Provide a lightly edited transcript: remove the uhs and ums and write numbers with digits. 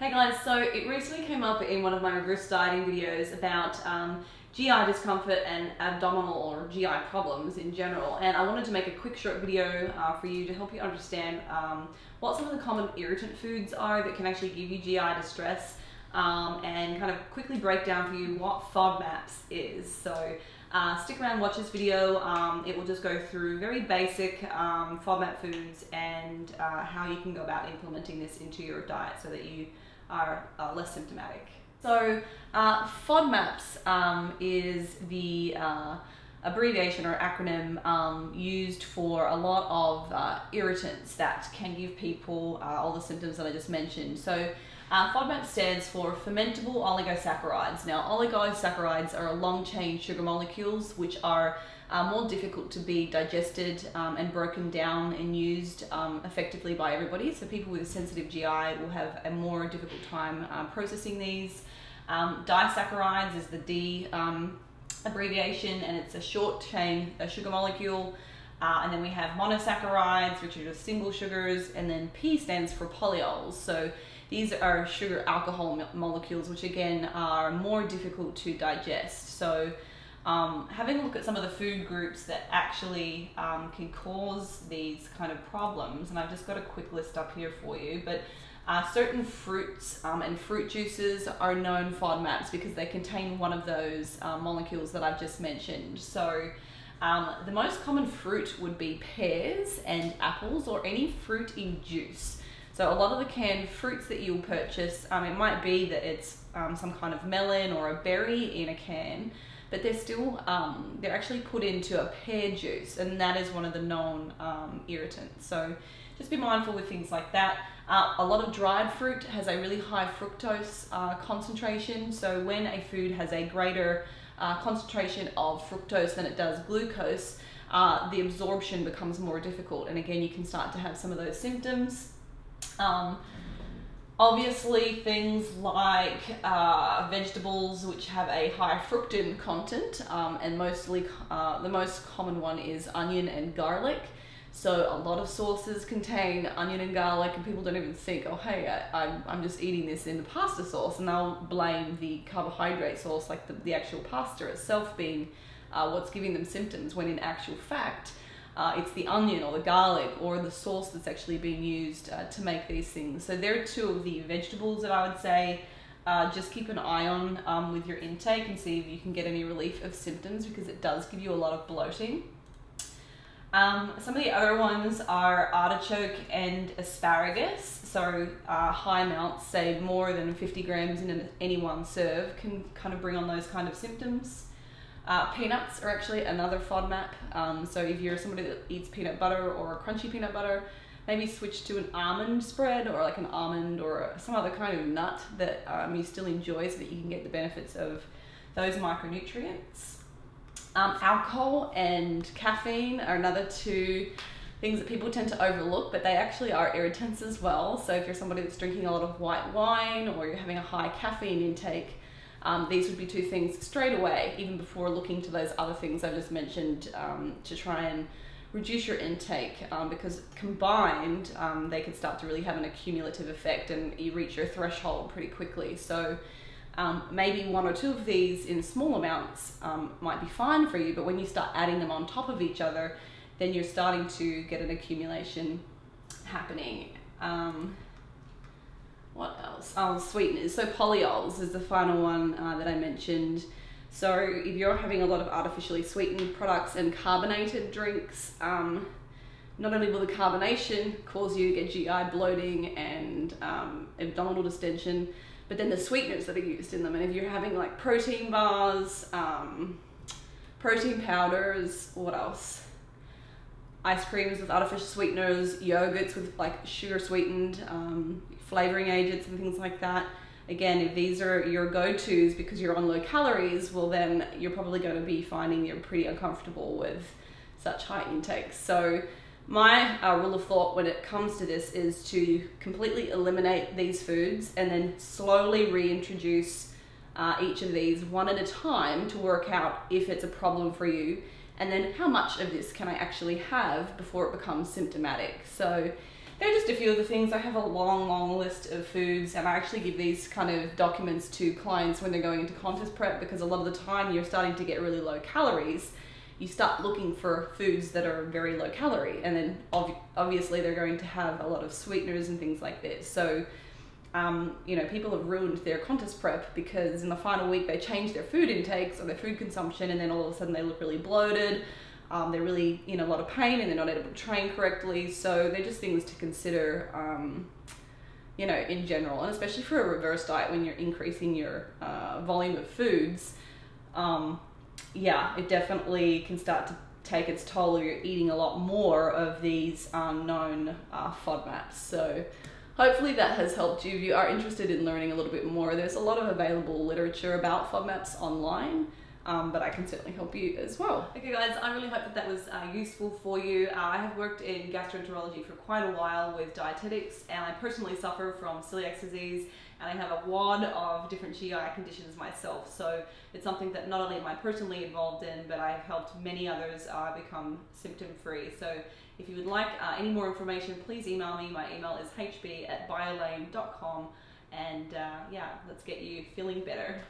Hey guys, so it recently came up in one of my reverse dieting videos about GI discomfort and abdominal or GI problems in general, and I wanted to make a quick short video for you to help you understand what some of the common irritant foods are that can actually give you GI distress, and kind of quickly break down for you what FODMAPs is. So stick around, watch this video. It will just go through very basic FODMAP foods and how you can go about implementing this into your diet so that you are less symptomatic. So FODMAPs is the abbreviation or acronym used for a lot of irritants that can give people all the symptoms that I just mentioned. So FODMAP stands for fermentable oligosaccharides. Now, oligosaccharides are long-chain sugar molecules which are more difficult to be digested and broken down and used effectively by everybody. So people with a sensitive GI will have a more difficult time processing these. Disaccharides is the D abbreviation, and it's a short-chain sugar molecule. And then we have monosaccharides, which are just single sugars, and then P stands for polyols. So these are sugar alcohol molecules, which again are more difficult to digest. So having a look at some of the food groups that actually can cause these kind of problems, and I've just got a quick list up here for you, but certain fruits and fruit juices are known FODMAPs because they contain one of those molecules that I've just mentioned. So the most common fruit would be pears and apples, or any fruit in juice. So a lot of the canned fruits that you'll purchase, it might be that it's some kind of melon or a berry in a can, but they're still, they're actually put into a pear juice, and that is one of the known irritants. So just be mindful with things like that. A lot of dried fruit has a really high fructose concentration. So when a food has a greater concentration of fructose than it does glucose, the absorption becomes more difficult. And again, you can start to have some of those symptoms. Obviously things like vegetables which have a high fructan content, and mostly the most common one is onion and garlic. So a lot of sauces contain onion and garlic, and people don't even think, oh hey, I'm just eating this in the pasta sauce, and they'll blame the carbohydrate sauce, like the actual pasta itself, being what's giving them symptoms, when in actual fact it's the onion or the garlic or the sauce that's actually being used to make these things. So there are two of the vegetables that I would say just keep an eye on with your intake and see if you can get any relief of symptoms, because it does give you a lot of bloating. Some of the other ones are artichoke and asparagus. So high amounts, say more than 50 grams in any one serve, can kind of bring on those kind of symptoms. Peanuts are actually another FODMAP, so if you're somebody that eats peanut butter or crunchy peanut butter, maybe switch to an almond spread, or like an almond or some other kind of nut that you still enjoy, so that you can get the benefits of those micronutrients. Alcohol and caffeine are another two things that people tend to overlook, but they actually are irritants as well. So if you're somebody that's drinking a lot of white wine, or you're having a high caffeine intake, these would be two things straight away, even before looking to those other things I just mentioned, to try and reduce your intake, because combined they can start to really have an accumulative effect, and you reach your threshold pretty quickly. So maybe one or two of these in small amounts might be fine for you, but when you start adding them on top of each other, then you're starting to get an accumulation happening. What else? Oh, sweeteners. So polyols is the final one that I mentioned. So if you're having a lot of artificially sweetened products and carbonated drinks, not only will the carbonation cause you to get GI bloating and abdominal distension, but then the sweeteners that are used in them. And if you're having like protein bars, protein powders, what else? Ice creams with artificial sweeteners, yogurts with like sugar sweetened flavoring agents and things like that. Again, if these are your go-tos because you're on low calories, well then you're probably going to be finding you're pretty uncomfortable with such high intakes. So my rule of thought when it comes to this is to completely eliminate these foods and then slowly reintroduce each of these one at a time to work out if it's a problem for you, and then how much of this can I actually have before it becomes symptomatic. So They're just a few of the things. I have a long list of foods, and I actually give these kind of documents to clients when they're going into contest prep, because a lot of the time you're starting to get really low calories. You start looking for foods that are very low calorie, and then obviously they're going to have a lot of sweeteners and things like this. So you know, people have ruined their contest prep because in the final week they change their food intakes or their food consumption, and then all of a sudden they look really bloated, they're really in a lot of pain, and they're not able to train correctly. So they're just things to consider, you know, in general, and especially for a reverse diet when you're increasing your volume of foods. Yeah, it definitely can start to take its toll if you're eating a lot more of these known FODMAPs. So hopefully that has helped you. If you are interested in learning a little bit more, there's a lot of available literature about FODMAPs online, but I can certainly help you as well. Okay guys, I really hope that that was useful for you. I have worked in gastroenterology for quite a while with dietetics, and I personally suffer from celiac disease, and I have a wad of different GI conditions myself. So it's something that not only am I personally involved in, but I've helped many others become symptom free. So if you would like any more information, please email me. My email is hb@biolane.com, and yeah, let's get you feeling better.